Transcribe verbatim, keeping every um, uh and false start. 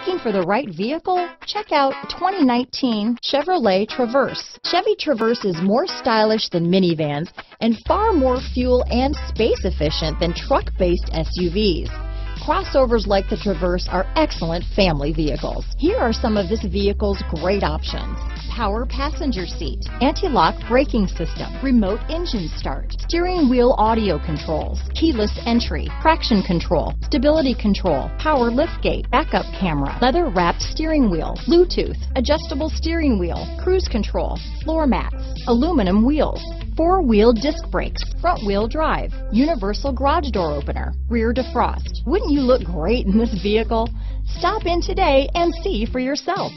Looking for the right vehicle? Check out twenty nineteen Chevrolet Traverse. Chevy Traverse is more stylish than minivans and far more fuel and space efficient than truck-based S U Vs. Crossovers like the Traverse are excellent family vehicles. Here are some of this vehicle's great options: power passenger seat, anti-lock braking system, remote engine start, steering wheel audio controls, keyless entry, traction control, stability control, power liftgate, backup camera, leather-wrapped steering wheel, Bluetooth, adjustable steering wheel, cruise control, floor mats, aluminum wheels, four-wheel disc brakes, front-wheel drive, universal garage door opener, rear defrost. Wouldn't you look great in this vehicle? Stop in today and see for yourself.